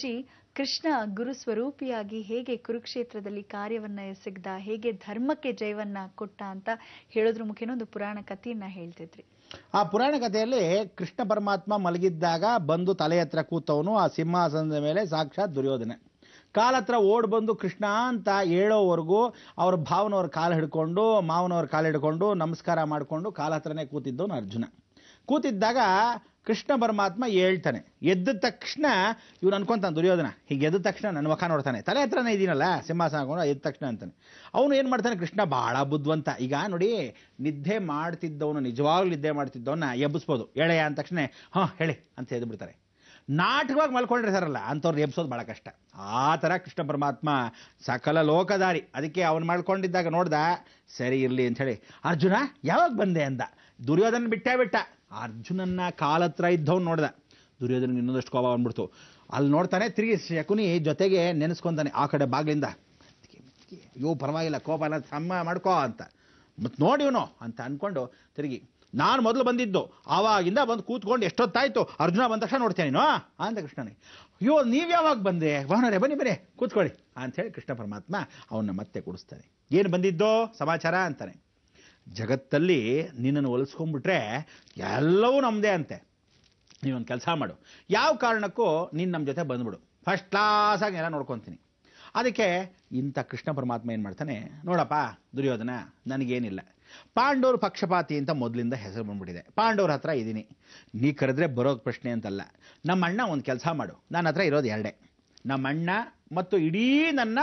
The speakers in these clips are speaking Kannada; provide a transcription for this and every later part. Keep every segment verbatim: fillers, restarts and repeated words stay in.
ಗುರೂಜಿ, ಕೃಷ್ಣ ಗುರುಸ್ವರೂಪಿಯಾಗಿ ಹೇಗೆ ಕುರುಕ್ಷೇತ್ರದಲ್ಲಿ ಕಾರ್ಯವನ್ನು ಎಸಗಿದ, ಹೇಗೆ ಧರ್ಮಕ್ಕೆ ಜಯವನ್ನ ಕೊಟ್ಟ ಅಂತ ಹೇಳೋದ್ರ ಮುಖೇನ ಒಂದು ಪುರಾಣ ಕಥೆಯನ್ನ ಹೇಳ್ತಿದ್ರಿ. ಆ ಪುರಾಣ ಕಥೆಯಲ್ಲಿ ಕೃಷ್ಣ ಪರಮಾತ್ಮ ಮಲಗಿದ್ದಾಗ ಬಂದು ತಲೆ ಹತ್ರ ಕೂತವನು ಆ ಸಿಂಹಾಸನದ ಮೇಲೆ ಸಾಕ್ಷಾತ್ ದುರ್ಯೋಧನೆ. ಕಾಲತ್ರ ಓಡ್ ಬಂದು ಕೃಷ್ಣ ಅಂತ ಹೇಳೋವರೆಗೂ ಅವ್ರ ಭಾವನವ್ರ ಕಾಲು ಹಿಡ್ಕೊಂಡು ಮಾವನವ್ರ ಕಾಲು ಹಿಡ್ಕೊಂಡು ನಮಸ್ಕಾರ ಮಾಡಿಕೊಂಡು ಕಾಲ ಹತ್ರನೇ ಕೂತಿದ್ದವನು ಅರ್ಜುನ. ಕೂತಿದ್ದಾಗ ಕೃಷ್ಣ ಪರಮಾತ್ಮ ಹೇಳ್ತಾನೆ, ಎದ್ದ ತಕ್ಷಣ ಇವ್ನು ಅನ್ಕೊಂತಾನೆ ದುರ್ಯೋಧನ, ಹೀಗೆ ಎದ್ದ ತಕ್ಷಣ ನನ್ನ ಮುಖ ನೋಡ್ತಾನೆ, ತಲೆ ಹತ್ರನೇ ಇದೀನಲ್ಲ ಸಿಂಹಾಸನ ಹಾಕೊಂಡು, ಎದ್ದ ತಕ್ಷಣ ಅಂತಾನೆ. ಅವನು ಏನು ಮಾಡ್ತಾನೆ, ಕೃಷ್ಣ ಭಾಳ ಬುದ್ಧಿವಂತ. ಈಗ ನೋಡಿ, ನಿದ್ದೆ ಮಾಡ್ತಿದ್ದವನು, ನಿಜವಾಗ್ಲೂ ನಿದ್ದೆ ಮಾಡ್ತಿದ್ದವನ್ನ ಎಬ್ಬಿಸ್ಬೋದು. ಎಳೆಯ ಅಂದ ತಕ್ಷಣ ಹಾಂ ಹೇಳಿ ಅಂತ ಎದ್ಬಿಡ್ತಾರೆ. ನಾಟಕವಾಗಿ ಮಲ್ಕೊಂಡಿರ್ತಾರಲ್ಲ ಅಂಥವ್ರನ್ನ ಎಬ್ಸೋದು ಭಾಳ ಕಷ್ಟ. ಆ ಥರ ಕೃಷ್ಣ ಪರಮಾತ್ಮ ಸಕಲ ಲೋಕದಾರಿ. ಅದಕ್ಕೆ ಅವನು ಮಾಡ್ಕೊಂಡಿದ್ದಾಗ ನೋಡ್ದ, ಸರಿ ಇರಲಿ ಅಂಥೇಳಿ ಅರ್ಜುನ ಯಾವಾಗ ಬಂದೆ ಅಂದ. ದುರ್ಯೋಧನ ಬಿಟ್ಟೇ ಬಿಟ್ಟ, ಅರ್ಜುನನ್ನ ಕಾಲತ್ರ ಇದ್ದವ್ನು ನೋಡ್ದ. ದುರ್ಯೋಧನ ಇನ್ನೊಂದಷ್ಟು ಕೋಪ ಬಂದ್ಬಿಡ್ತು. ಅಲ್ಲಿ ನೋಡ್ತಾನೆ, ತಿರುಗಿ ಶಕುನಿ ಜೊತೆಗೆ ನೆನೆಸ್ಕೊಂತಾನೆ ಆ ಕಡೆ ಬಾಗಿಲಿಂದ, ಅಯ್ಯೋ ಪರವಾಗಿಲ್ಲ ಕೋಪನ ಸಮ ಮಾಡ್ಕೋ ಅಂತ ಮತ್ತು ನೋಡಿವನು ಅಂತ ಅಂದ್ಕೊಂಡು ತಿರುಗಿ, ನಾನು ಮೊದಲು ಬಂದಿದ್ದು ಆವಾಗಿಂದ ಬಂದು ಕೂತ್ಕೊಂಡು ಎಷ್ಟೊತ್ತಾಯ್ತು, ಅರ್ಜುನ ಬಂದ ತಕ್ಷಣ ನೋಡ್ತೇನೇನೋ ಅಂತ ಕೃಷ್ಣನಿಗೆ. ಅಯ್ಯೋ ನೀವು ಯಾವಾಗ ಬಂದೆ, ವಾಹನರೇ ಬನ್ನಿ ಬನ್ನಿ ಕೂತ್ಕೊಳ್ಳಿ ಅಂಥೇಳಿ ಕೃಷ್ಣ ಪರಮಾತ್ಮ ಅವನ್ನ ಮತ್ತೆ ಕೂಡಿಸ್ತಾನೆ. ಏನು ಬಂದಿದ್ದೋ ಸಮಾಚಾರ ಅಂತಾನೆ. ಜಗತ್ತಲ್ಲಿ ನಿನ್ನನ್ನು ಒಲಿಸ್ಕೊಂಡ್ಬಿಟ್ರೆ ಎಲ್ಲವೂ ನಮ್ಮದೇ ಅಂತೆ. ನೀವೊಂದು ಕೆಲಸ ಮಾಡು, ಯಾವ ಕಾರಣಕ್ಕೂ ನೀನು ನಮ್ಮ ಜೊತೆ ಬಂದ್ಬಿಡು, ಫಸ್ಟ್ ಕ್ಲಾಸಾಗಿ ಎಲ್ಲ ನೋಡ್ಕೊತೀನಿ. ಅದಕ್ಕೆ ಇಂಥ ಕೃಷ್ಣ ಪರಮಾತ್ಮ ಏನು ಮಾಡ್ತಾನೆ, ನೋಡಪ್ಪ ದುರ್ಯೋಧನ, ನನಗೇನಿಲ್ಲ, ಪಾಂಡವರು ಪಕ್ಷಪಾತಿ ಅಂತ ಮೊದಲಿಂದ ಹೆಸರು ಬಂದ್ಬಿಟ್ಟಿದೆ, ಪಾಂಡವ್ರ ಹತ್ರ ಇದ್ದೀನಿ, ನೀ ಕರೆದ್ರೆ ಬರೋದು ಪ್ರಶ್ನೆ ಅಂತಲ್ಲ. ನಮ್ಮಣ್ಣ ಒಂದು ಕೆಲಸ ಮಾಡು, ನನ್ನ ಹತ್ರ ಇರೋದು ಎರಡೇ, ನಮ್ಮಣ್ಣ ಮತ್ತು ಇಡೀ ನನ್ನ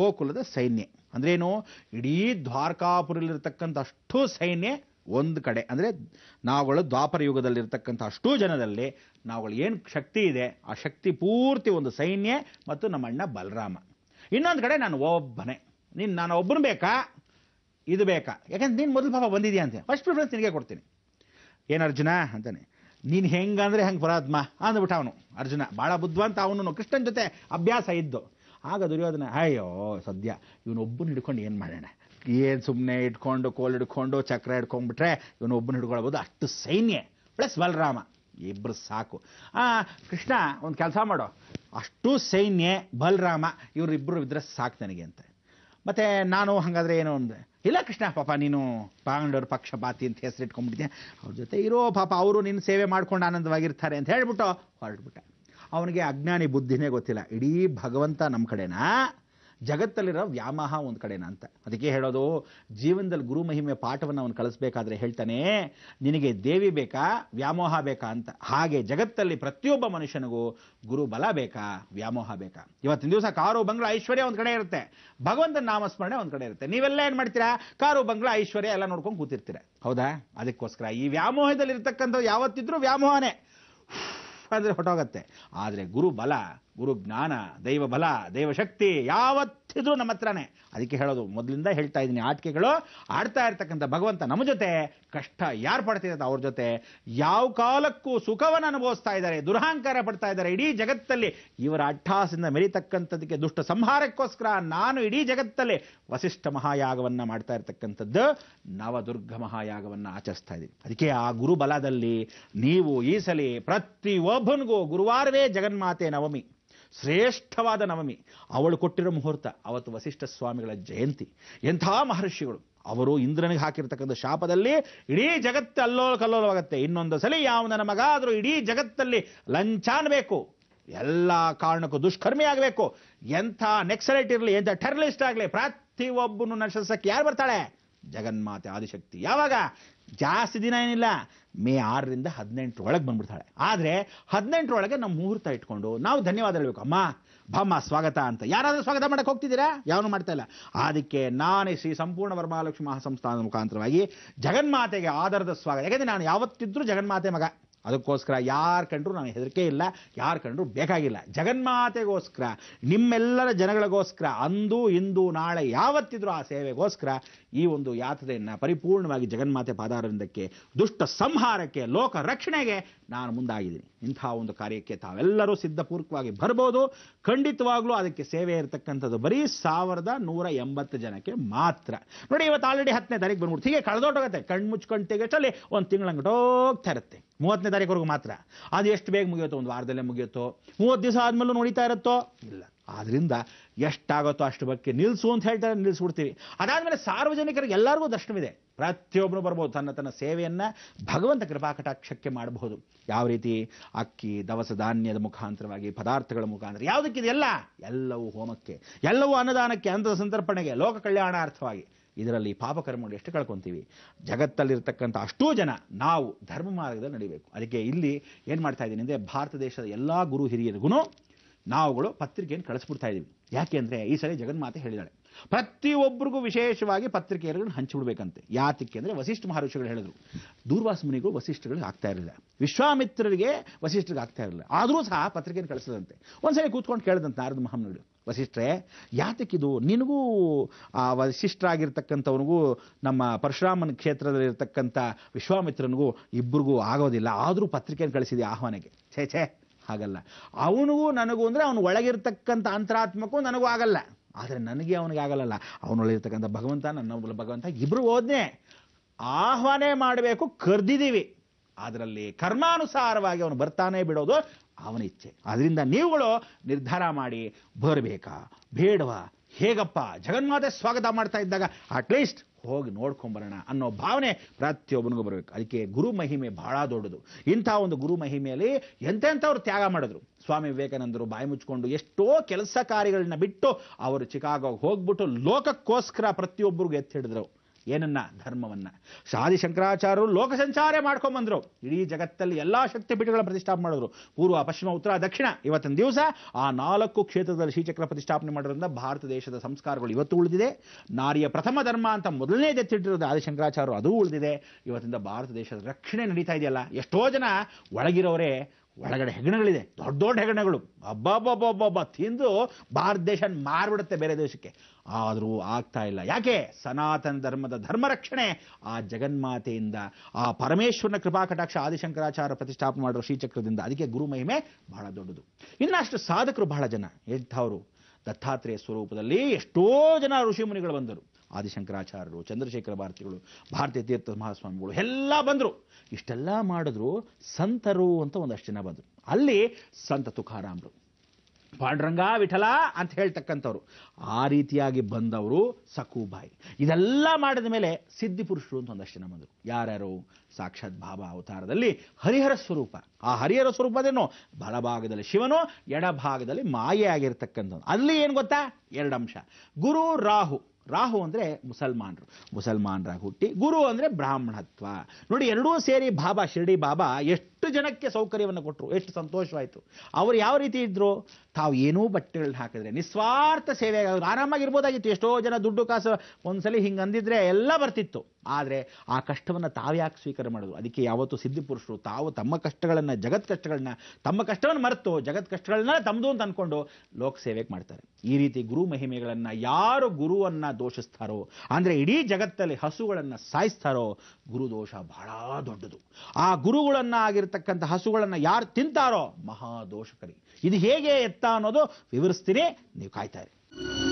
ಗೋಕುಲದ ಸೈನ್ಯ. ಅಂದ್ರೇನು, ಇಡೀ ದ್ವಾರಕಾಪುರಲ್ಲಿರ್ತಕ್ಕಂಥ ಅಷ್ಟು ಸೈನ್ಯ ಒಂದು ಕಡೆ, ಅಂದರೆ ನಾವುಗಳು ದ್ವಾಪರ ಯುಗದಲ್ಲಿರ್ತಕ್ಕಂಥ ಅಷ್ಟೂ ಜನದಲ್ಲಿ ನಾವುಗಳು ಏನು ಶಕ್ತಿ ಇದೆ ಆ ಶಕ್ತಿ ಪೂರ್ತಿ ಒಂದು ಸೈನ್ಯ ಮತ್ತು ನಮ್ಮಣ್ಣ ಬಲರಾಮ. ಇನ್ನೊಂದು ಕಡೆ ನಾನು ಒಬ್ಬನೇ, ನೀನು ನಾನು ಒಬ್ಬನು ಬೇಕಾ, ಇದು ಬೇಕಾ, ಯಾಕಂದ್ರೆ ನೀನು ಮೊದಲು ಪಾಪ ಬಂದಿದೆಯಾ ಅಂತ, ಫಸ್ಟ್ ಪ್ರಿಫರೆನ್ಸ್ ನಿನಗೆ ಕೊಡ್ತೀನಿ. ಏನು ಅರ್ಜುನ ಅಂತಾನೆ, ನೀನು ಹೆಂಗಂದರೆ ಹೆಂಗೆ ಪರಾತ್ಮ ಅಂದ್ಬಿಟ್ಟ ಅವನು. ಅರ್ಜುನ ಭಾಳ ಬುದ್ಧಿವಂತ, ಅವನು ಕೃಷ್ಣನ ಜೊತೆ ಅಭ್ಯಾಸ ಇದ್ದು. ಆಗ ದುರ್ಯೋಧನ, ಅಯ್ಯೋ ಸದ್ಯ ಇವನೊಬ್ಬನ ಹಿಡ್ಕೊಂಡು ಏನು ಮಾಡೋಣ, ಏನು ಸುಮ್ಮನೆ ಇಟ್ಕೊಂಡು ಕೋಲ್ ಹಿಡ್ಕೊಂಡು ಚಕ್ರ ಹಿಡ್ಕೊಂಡ್ಬಿಟ್ರೆ ಇವನೊಬ್ಬನ ಹಿಡ್ಕೊಳ್ಬೋದು, ಅಷ್ಟು ಸೈನ್ಯ ಪ್ಲಸ್ ಬಲರಾಮ ಇಬ್ಬರು ಸಾಕು. ಕೃಷ್ಣ ಒಂದು ಕೆಲಸ ಮಾಡೋ, ಅಷ್ಟು ಸೈನ್ಯ ಬಲರಾಮ ಇವರಿಬ್ಬರು ಇದ್ರೆ ಸಾಕು ನನಗೆ ಅಂತ. ಮತ್ತು ನಾನು ಹಾಗಾದರೆ ಏನು ಅಂದರೆ, ಇಲ್ಲ ಕೃಷ್ಣ ಪಾಪ ನೀನು ಪಾಂಡವ್ರ ಪಕ್ಷಪಾತಿ ಅಂತ ಹೆಸರಿಟ್ಕೊಂಡ್ಬಿಟ್ಟಿದ್ದೆ, ಅವ್ರ ಜೊತೆ ಇರೋ ಪಾಪ ಅವರು ನಿನ್ನ ಸೇವೆ ಮಾಡ್ಕೊಂಡು ಆನಂದವಾಗಿರ್ತಾರೆ ಅಂತ ಹೇಳ್ಬಿಟ್ಟು ಹೊರಟ್ಬಿಟ್ಟ. ಅವನಿಗೆ ಅಜ್ಞಾನಿ ಬುದ್ಧಿನೇ ಗೊತ್ತಿಲ್ಲ, ಇಡೀ ಭಗವಂತ ನಮ್ಮ ಕಡೆನಾ, ಜಗತ್ತಲ್ಲಿರೋ ವ್ಯಾಮೋಹ ಒಂದು ಕಡೆನಾ ಅಂತ. ಅದಕ್ಕೆ ಹೇಳೋದು, ಜೀವನದಲ್ಲಿ ಗುರು ಮಹಿಮೆ ಪಾಠವನ್ನು ಅವನು ಕಲಿಸ್ಬೇಕಾದ್ರೆ ಹೇಳ್ತಾನೆ, ನಿನಗೆ ದೇವಿ ಬೇಕಾ ವ್ಯಾಮೋಹ ಬೇಕಾ ಅಂತ. ಹಾಗೆ ಜಗತ್ತಲ್ಲಿ ಪ್ರತಿಯೊಬ್ಬ ಮನುಷ್ಯನಿಗೂ ಗುರು ಬಲ ಬೇಕಾ ವ್ಯಾಮೋಹ ಬೇಕಾ. ಇವತ್ತಿನ ದಿವಸ ಕಾರು ಬಂಗ್ಲ ಐಶ್ವರ್ಯ ಒಂದು ಕಡೆ ಇರುತ್ತೆ, ಭಗವಂತನ ನಾಮಸ್ಮರಣೆ ಒಂದು ಕಡೆ ಇರುತ್ತೆ. ನೀವೆಲ್ಲ ಏನು ಮಾಡ್ತೀರಾ, ಕಾರು ಬಂಗ್ಲ ಐಶ್ವರ್ಯ ಎಲ್ಲ ನೋಡ್ಕೊಂಡು ಕೂತಿರ್ತೀರ, ಹೌದಾ? ಅದಕ್ಕೋಸ್ಕರ ಈ ವ್ಯಾಮೋಹದಲ್ಲಿ ಇರ್ತಕ್ಕಂಥ ಯಾವತ್ತಿದ್ರೂ ವ್ಯಾಮೋಹನೇ ಅಂದರೆ ಹೊಟ್ಟೋಗತ್ತೆ. ಆದರೆ ಗುರು ಬಲ, ಗುರು ಜ್ಞಾನ, ದೈವ ಬಲ, ದೈವಶಕ್ತಿ ಯಾವತ್ತಿದ್ರೂ ನಮ್ಮ ಹತ್ರನೇ. ಅದಕ್ಕೆ ಹೇಳೋದು, ಮೊದಲಿಂದ ಹೇಳ್ತಾ ಇದ್ದೀನಿ, ಆಟಿಕೆಗಳು ಆಡ್ತಾ ಇರ್ತಕ್ಕಂಥ ಭಗವಂತ ನಮ್ಮ ಜೊತೆ, ಕಷ್ಟ ಯಾರು ಪಡ್ತಿದ್ದಾರೆ ಅವ್ರ ಜೊತೆ, ಯಾವ ಕಾಲಕ್ಕೂ ಸುಖವನ್ನು ಅನುಭವಿಸ್ತಾ ಇದ್ದಾರೆ, ದುರಹಂಕಾರ ಪಡ್ತಾ ಇದ್ದಾರೆ. ಇಡೀ ಜಗತ್ತಲ್ಲಿ ಇವರ ಅಟ್ಟಹಾಸದಿಂದ ಮೆರೀತಕ್ಕಂಥದಕ್ಕೆ, ದುಷ್ಟ ಸಂಹಾರಕ್ಕೋಸ್ಕರ ನಾನು ಇಡೀ ಜಗತ್ತಲ್ಲಿ ವಸಿಷ್ಠ ಮಹಾಯಾಗವನ್ನು ಮಾಡ್ತಾ ಇರ್ತಕ್ಕಂಥದ್ದು, ನವದುರ್ಗ ಮಹಾಯಾಗವನ್ನು ಆಚರಿಸ್ತಾ ಇದ್ದೀವಿ. ಅದಕ್ಕೆ ಆ ಗುರುಬಲದಲ್ಲಿ ನೀವು ಈ ಸಲ ಪ್ರತಿ ಒಬ್ಬನಿಗೂ ಗುರುವಾರವೇ ಜಗನ್ಮಾತೆ ನವಮಿ, ಶ್ರೇಷ್ಠವಾದ ನವಮಿ, ಅವಳು ಕೊಟ್ಟಿರೋ ಮುಹೂರ್ತ ಅವತ್ತು ವಸಿಷ್ಠ ಸ್ವಾಮಿಗಳ ಜಯಂತಿ. ಎಂಥ ಮಹರ್ಷಿಗಳು, ಅವರು ಇಂದ್ರನಿಗೆ ಹಾಕಿರ್ತಕ್ಕಂಥ ಶಾಪದಲ್ಲಿ ಇಡೀ ಜಗತ್ತು ಅಲ್ಲೋಲ ಕಲ್ಲೋಲವಾಗುತ್ತೆ. ಇನ್ನೊಂದು ಸಲ ಯಾವ ನನ್ನ ಮಗಾದರೂ ಇಡೀ ಜಗತ್ತಲ್ಲಿ ಲಂಚ ಅನ್ಬೇಕು, ಎಲ್ಲ ಕಾರಣಕ್ಕೂ ದುಷ್ಕರ್ಮಿ ಆಗಬೇಕು, ಎಂಥ ನೆಕ್ಸಲೈಟ್ ಇರಲಿ, ಎಂಥ ಟೆರರಿಸ್ಟ್ ಆಗಲಿ, ಪ್ರತಿಯೊಬ್ಬನು ನಶಿಸಕ್ಕೆ ಯಾರು ಬರ್ತಾಳೆ? ಜಗನ್ಮಾತೆ ಆದಿಶಕ್ತಿ. ಯಾವಾಗ? ಜಾಸ್ತಿ ದಿನ ಏನಿಲ್ಲ, ಮೇ ಆರರಿಂದ ಹದಿನೆಂಟರೊಳಗೆ ಬಂದ್ಬಿಡ್ತಾಳೆ. ಆದರೆ ಹದಿನೆಂಟರೊಳಗೆ ನಮ್ಮ ಮುಹೂರ್ತ ಇಟ್ಕೊಂಡು ನಾವು ಧನ್ಯವಾದ ಹೇಳಬೇಕು. ಅಮ್ಮ ಭಾಮ ಸ್ವಾಗತ ಅಂತ ಯಾರಾದರೂ ಸ್ವಾಗತ ಮಾಡೋಕ್ಕೆ ಹೋಗ್ತಿದ್ದೀರಾ? ಯಾವನು ಮಾಡ್ತಾ ಇಲ್ಲ. ಅದಕ್ಕೆ ನಾನೇ ಶ್ರೀ ಸಂಪೂರ್ಣ ವರಮಹಾಲಕ್ಷ್ಮಿ ಮಹಾಸಂಸ್ಥಾನದ ಮುಖಾಂತರವಾಗಿ ಜಗನ್ಮಾತೆಗೆ ಆಧಾರದ ಸ್ವಾಗತ. ಯಾಕೆಂದರೆ ನಾನು ಯಾವತ್ತಿದ್ರೂ ಜಗನ್ಮಾತೆ ಮಗ, ಅದಕ್ಕೋಸ್ಕರ ಯಾರು ಕಂಡ್ರೂ ನಾನು ಹೆದರಿಕೆ ಇಲ್ಲ, ಯಾರು ಕಂಡ್ರೂ ಬೇಕಾಗಿಲ್ಲ. ಜಗನ್ಮಾತೆಗೋಸ್ಕರ, ನಿಮ್ಮೆಲ್ಲರ ಜನಗಳಿಗೋಸ್ಕರ, ಅಂದು ಇಂದು ನಾಳೆ ಯಾವತ್ತಿದ್ರೂ ಆ ಸೇವೆಗೋಸ್ಕರ ಈ ಒಂದು ಯಾತ್ರೆಯನ್ನು ಪರಿಪೂರ್ಣವಾಗಿ ಜಗನ್ಮಾತೆ ಪಾದಾರವಿಂದಕ್ಕೆ, ದುಷ್ಟ ಸಂಹಾರಕ್ಕೆ, ಲೋಕ ರಕ್ಷಣೆಗೆ ನಾನು ಮುಂದಾಗಿದ್ದೀನಿ. ಇಂಥ ಒಂದು ಕಾರ್ಯಕ್ಕೆ ತಾವೆಲ್ಲರೂ ಸಿದ್ಧಪೂರ್ವಕವಾಗಿ ಬರ್ಬೋದು. ಖಂಡಿತವಾಗ್ಲೂ ಅದಕ್ಕೆ ಸೇವೆ ಇರತಕ್ಕಂಥದ್ದು ಬರೀ ಸಾವಿರದ ನೂರ ಎಂಬತ್ತು ಜನಕ್ಕೆ ಮಾತ್ರ. ನೋಡಿ, ಇವತ್ತು ಆಲ್ರೆಡಿ ಹತ್ತನೇ ತಾರೀಕು ಬಂದ್ಬಿಡ್ತು, ಹೀಗೆ ಕಳೆದೋಟೋಗುತ್ತೆ. ಕಣ್ಣು ಮುಚ್ಕೊಂಡು ತೆಗೆಯಷ್ಟಲ್ಲಿ ಒಂದು ತಿಂಗಳಂಗಟೋಗ್ತಾ ಇರುತ್ತೆ. ಮೂವತ್ತನೇ ತಾರೀಕುವರೆಗೂ ಮಾತ್ರ. ಅದು ಎಷ್ಟು ಬೇಗ ಮುಗಿಯುತ್ತೋ, ಒಂದು ವಾರದಲ್ಲೇ ಮುಗಿಯುತ್ತೋ, ಮೂವತ್ತು ದಿವಸ ಆದಮೇಲೂ ನೋಡಿತಾ ಇರುತ್ತೋ, ಇಲ್ಲ. ಆದ್ದರಿಂದ ಎಷ್ಟಾಗುತ್ತೋ ಅಷ್ಟು ಬಗ್ಗೆ ನಿಲ್ಲಿಸು ಅಂತ ಹೇಳ್ತಾರೆ, ನಿಲ್ಲಿಸ್ಬಿಡ್ತೀವಿ. ಅದಾದಮೇಲೆ ಸಾರ್ವಜನಿಕರಿಗೆ ಎಲ್ಲರಿಗೂ ದರ್ಶನವಿದೆ, ಪ್ರತಿಯೊಬ್ಬರು ಬರ್ಬೋದು, ತನ್ನ ತನ್ನ ಸೇವೆಯನ್ನು ಭಗವಂತ ಕೃಪಾ ಕಟಾಕ್ಷಕ್ಕೆ ಮಾಡಬಹುದು. ಯಾವ ರೀತಿ ಅಕ್ಕಿ ದವಸ ಧಾನ್ಯದ ಮುಖಾಂತರವಾಗಿ, ಪದಾರ್ಥಗಳ ಮುಖಾಂತರ, ಯಾವುದಕ್ಕಿದೆಲ್ಲ ಎಲ್ಲವೂ ಹೋಮಕ್ಕೆ, ಎಲ್ಲವೂ ಅನ್ನದಾನಕ್ಕೆ, ಅಂಥದ ಸಂತರ್ಪಣೆಗೆ, ಲೋಕ ಕಲ್ಯಾಣಾರ್ಥವಾಗಿ. ಇದರಲ್ಲಿ ಪಾಪಕರ್ಮಗಳು ಎಷ್ಟು ಕಳ್ಕೊತೀವಿ. ಜಗತ್ತಲ್ಲಿರ್ತಕ್ಕಂಥ ಅಷ್ಟೋ ಜನ ನಾವು ಧರ್ಮ ಮಾರ್ಗದಲ್ಲಿ ನಡೀಬೇಕು. ಅದಕ್ಕೆ ಇಲ್ಲಿ ಏನು ಮಾಡ್ತಾ ಇದ್ದೀನಿ ಅಂದರೆ, ಭಾರತ ದೇಶದ ಎಲ್ಲ ಗುರು ಹಿರಿಯರಿಗೂ ನಾವುಗಳು ಪತ್ರಿಕೆಯನ್ನು ಕಳಿಸ್ಬಿಡ್ತಾ ಇದ್ದೀವಿ. ಯಾಕೆಂದರೆ ಈ ಸರಿ ಜಗನ್ಮಾತೆ ಹೇಳಿದಾಳೆ, ಪ್ರತಿಯೊಬ್ಬರಿಗೂ ವಿಶೇಷವಾಗಿ ಪತ್ರಿಕೆಯನ್ನು ಹಂಚಿಬಿಡ್ಬೇಕಂತೆ. ಯಾತಕ್ಕೆ ಅಂದರೆ ವಸಿಷ್ಠ ಮಹರ್ಷಿಗಳು ಹೇಳಿದರು, ದೂರ್ವಾಸ ಮುನಿಗೂ ವಸಿಷ್ಠಗಳಿಗೆ ಆಗ್ತಾ ಇರಲಿಲ್ಲ, ವಿಶ್ವಾಮಿತ್ರರಿಗೆ ವಸಿಷ್ಠರಿಗೆ ಆಗ್ತಾ ಇರಲಿಲ್ಲ, ಆದರೂ ಸಹ ಪತ್ರಿಕೆಯನ್ನು ಕಳಿಸದಂತೆ. ಒಂದ್ಸರಿ ಕೂತ್ಕೊಂಡು ಕೇಳಿದಂತೆ ನಾರದ ಮಹಾಮುನಿಗಳು, ವಸಿಷ್ಠರೇ ಯಾತಕ್ಕಿದು, ನಿನಗೂ ಆ ವಸಿಷ್ಠರಾಗಿರ್ತಕ್ಕಂಥವನಿಗೂ ನಮ್ಮ ಪರಶುರಾಮನ ಕ್ಷೇತ್ರದಲ್ಲಿರ್ತಕ್ಕಂಥ ವಿಶ್ವಾಮಿತ್ರನಿಗೂ ಇಬ್ಬರಿಗೂ ಆಗೋದಿಲ್ಲ, ಆದರೂ ಪತ್ರಿಕೆಯನ್ನು ಕಳಿಸಿದೆ ಆಹ್ವಾನಕ್ಕೆ. ಛೇ ಛೇ ಹಾಗಲ್ಲ, ಅವನಿಗೂ ನನಗೂ ಅಂದರೆ ಅವನು ಒಳಗಿರ್ತಕ್ಕಂಥ ಅಂತರಾತ್ಮಕ್ಕೂ ನನಗೂ ಆಗಲ್ಲ, ಆದರೆ ನನಗೆ ಅವನಿಗೆ ಆಗಲ್ಲ. ಅವನೊಳಗಿರ್ತಕ್ಕಂಥ ಭಗವಂತ, ನನ್ನ ಭಗವಂತ ಇಬ್ಬರು ಓದ್ನೆ ಆಹ್ವಾನ ಮಾಡಬೇಕು, ಕರೆದಿದ್ದೀವಿ. ಅದರಲ್ಲಿ ಕರ್ಮಾನುಸಾರವಾಗಿ ಅವನು ಬರ್ತಾನೆ ಬಿಡೋದು ಅವನ ಇಚ್ಛೆ. ಅದರಿಂದ ನೀವುಗಳು ನಿರ್ಧಾರ ಮಾಡಿ, ಬರಬೇಕಾ ಬೇಡವಾ, ಹೇಗಪ್ಪ ಜಗನ್ಮಾತೆ ಸ್ವಾಗತ ಮಾಡ್ತಾ ಇದ್ದಾಗ ಅಟ್ಲೀಸ್ಟ್ ಹೋಗಿ ನೋಡ್ಕೊಂಬರೋಣ ಅನ್ನೋ ಭಾವನೆ ಪ್ರತಿಯೊಬ್ಬನಿಗೂ ಬರಬೇಕು. ಅದಕ್ಕೆ ಗುರು ಮಹಿಮೆ ಬಹಳ ದೊಡ್ಡದು. ಇಂಥ ಒಂದು ಗುರು ಮಹಿಮೆಯಲ್ಲಿ ಎಂತೆಂಥವ್ರು ತ್ಯಾಗ ಮಾಡಿದ್ರು. ಸ್ವಾಮಿ ವಿವೇಕಾನಂದರು ಬಾಯಿ ಮುಚ್ಕೊಂಡು ಎಷ್ಟೋ ಕೆಲಸ ಕಾರ್ಯಗಳನ್ನ ಬಿಟ್ಟು ಅವರು ಚಿಕಾಗೋಗೆ ಹೋಗ್ಬಿಟ್ಟು ಲೋಕಕ್ಕೋಸ್ಕರ ಪ್ರತಿಯೊಬ್ಬರಿಗೂ ಎತ್ತಿ ಹಿಡಿದ್ರು. ಏನನ್ನ? ಧರ್ಮವನ್ನು. ಆದಿ ಶಂಕರಾಚಾರ್ಯರು ಲೋಕ ಸಂಚಾರ ಮಾಡ್ಕೊಂಬಂದರು, ಇಡೀ ಜಗತ್ತಲ್ಲಿ ಎಲ್ಲ ಶಕ್ತಿ ಪೀಠಗಳ ಪ್ರತಿಷ್ಠಾಪನೆ ಮಾಡಿದ್ರು, ಪೂರ್ವ ಪಶ್ಚಿಮ ಉತ್ತರ ದಕ್ಷಿಣ. ಇವತ್ತಿನ ದಿವಸ ಆ ನಾಲ್ಕು ಕ್ಷೇತ್ರದಲ್ಲಿ ಶ್ರೀಚಕ್ರ ಪ್ರತಿಷ್ಠಾಪನೆ ಮಾಡೋದ್ರಿಂದ ಭಾರತ ದೇಶದ ಸಂಸ್ಕಾರಗಳು ಇವತ್ತು ಉಳಿದಿದೆ. ನಾರಿಯ ಪ್ರಥಮ ಧರ್ಮ ಅಂತ ಮೊದಲನೇ ಎತ್ತಿಟ್ಟಿರೋದು ಆದಿ ಶಂಕರಾಚಾರ್ಯರು, ಅದು ಉಳಿದಿದೆ. ಇವತ್ತಿಂದ ಭಾರತ ದೇಶದ ರಕ್ಷಣೆ ನಡೀತಾ ಇದೆಯಲ್ಲ, ಎಷ್ಟೋ ಜನ ಒಳಗಿರೋರೇ, ಒಳಗಡೆ ಹೆಗ್ಗಣಗಳಿದೆ, ದೊಡ್ಡ ದೊಡ್ಡ ಹೆಗ್ಗಣಗಳು, ಅಬ್ಬಬ್ಬಬ್ಬಬ್ಬ ತಿಂದು ಭಾರತ ದೇಶ ಮಾರ್ಬಿಡುತ್ತೆ ಬೇರೆ ದೇಶಕ್ಕೆ. ಆದರೂ ಆಗ್ತಾ ಇಲ್ಲ. ಯಾಕೆ? ಸನಾತನ ಧರ್ಮದ ಧರ್ಮ ರಕ್ಷಣೆ ಆ ಜಗನ್ಮಾತೆಯಿಂದ, ಆ ಪರಮೇಶ್ವರನ ಕೃಪಾ ಕಟಾಕ್ಷ ಆದಿಶಂಕರಾಚಾರ್ಯ ಪ್ರತಿಷ್ಠಾಪನೆ ಮಾಡಿರೋ ಶ್ರೀಚಕ್ರದಿಂದ. ಅದಕ್ಕೆ ಗುರು ಮಹಿಮೆ ಬಹಳ ದೊಡ್ಡದು. ಇನ್ನಷ್ಟು ಸಾಧಕರು ಬಹಳ ಜನ ಎಂಥವರು, ದತ್ತಾತ್ರೇಯ ಸ್ವರೂಪದಲ್ಲಿ ಎಷ್ಟೋ ಜನ ಋಷಿಮುನಿಗಳು ಬಂದರು. ಆದಿಶಂಕರಾಚಾರ್ಯರು, ಚಂದ್ರಶೇಖರ ಭಾರತಿಗಳು, ಭಾರತೀಯ ತೀರ್ಥ ಮಹಾಸ್ವಾಮಿಗಳು ಎಲ್ಲ ಬಂದರು. ಇಷ್ಟೆಲ್ಲ ಮಾಡಿದ್ರು. ಸಂತರು ಅಂತ ಒಂದಷ್ಟು ಜನ ಬಂದರು. ಅಲ್ಲಿ ಸಂತ ತುಕಾರಾಮರು, ಪಾಂಡುರಂಗ ವಿಠಲ ಅಂತ ಹೇಳ್ತಕ್ಕಂಥವ್ರು, ಆ ರೀತಿಯಾಗಿ ಬಂದವರು ಸಕುಬಾಯಿ. ಇದೆಲ್ಲ ಮಾಡಿದ ಮೇಲೆ ಸಿದ್ಧಿಪುರುಷರು ಅಂತ ಒಂದಷ್ಟು ಜನ ಬಂದರು. ಯಾರ್ಯಾರು? ಸಾಕ್ಷಾತ್ ಬಾಬಾ ಅವತಾರದಲ್ಲಿ ಹರಿಹರ ಸ್ವರೂಪ. ಆ ಹರಿಹರ ಸ್ವರೂಪದೇನು? ಬಲಭಾಗದಲ್ಲಿ ಶಿವನು, ಎಡಭಾಗದಲ್ಲಿ ಮಾಯೆ ಆಗಿರ್ತಕ್ಕಂಥವ್ರು. ಅಲ್ಲಿ ಏನು ಗೊತ್ತಾ? ಎರಡಂಶ. ಗುರು ರಾಹು. ರಾಹು ಅಂದರೆ ಮುಸಲ್ಮಾನರು, ಮುಸಲ್ಮಾನರಾಗಿ ಹುಟ್ಟಿ ಗುರು ಅಂದರೆ ಬ್ರಾಹ್ಮಣತ್ವ. ನೋಡಿ, ಎರಡೂ ಸೇರಿ ಬಾಬಾ ಶಿರಡಿ ಬಾಬಾ ಎಷ್ಟು ಜನಕ್ಕೆ ಸೌಕರ್ಯವನ್ನು ಕೊಟ್ಟರು, ಎಷ್ಟು ಸಂತೋಷವಾಯಿತು. ಅವರು ಯಾವ ರೀತಿ ಇದ್ದರು? ತಾವು ಏನೂ ಬಟ್ಟೆಗಳನ್ನ ಹಾಕಿದ್ರೆ ನಿಸ್ವಾರ್ಥ ಸೇವೆ ಆರಾಮಾಗಿರ್ಬೋದಾಗಿತ್ತು. ಎಷ್ಟೋ ಜನ ದುಡ್ಡು ಕಾಸು ಒಂದ್ಸಲಿ ಹಿಂಗೆ ಅಂದಿದ್ರೆ ಎಲ್ಲ ಬರ್ತಿತ್ತು. ಆದರೆ ಆ ಕಷ್ಟವನ್ನು ತಾವ್ಯಾಕೆ ಸ್ವೀಕಾರ ಮಾಡೋದು? ಅದಕ್ಕೆ ಯಾವತ್ತು ಸಿದ್ಧಿಪುರುಷರು ತಾವು ತಮ್ಮ ಕಷ್ಟಗಳನ್ನು, ಜಗತ್ ಕಷ್ಟಗಳನ್ನ, ತಮ್ಮ ಕಷ್ಟವನ್ನು ಮರೆತು ಜಗತ್ ಕಷ್ಟಗಳನ್ನ ತಮ್ಮದು ಅಂತ ಅಂದ್ಕೊಂಡು ಲೋಕ ಸೇವೆಗೆ ಮಾಡ್ತಾರೆ. ಈ ರೀತಿ ಗುರು ಮಹಿಮೆಗಳನ್ನು ಯಾರು ಗುರುವನ್ನು ದೋಷಿಸ್ತಾರೋ, ಅಂದರೆ ಇಡೀ ಜಗತ್ತಲ್ಲಿ ಹಸುಗಳನ್ನು ಸಾಯಿಸ್ತಾರೋ, ಗುರು ದೋಷ ಬಹಳ ದೊಡ್ಡದು. ಆ ಗುರುಗಳನ್ನು ಆಗಿರ್ತಕ್ಕಂಥ ಹಸುಗಳನ್ನು ಯಾರು ತಿಂತಾರೋ ಮಹಾದೋಷಕರಿ. ಇದು ಹೇಗೆ ಎತ್ತ ಅನ್ನೋದು ವಿವರಿಸ್ತೀನಿ, ನೀವು ಕಾಯ್ತಾ ಇರಿ.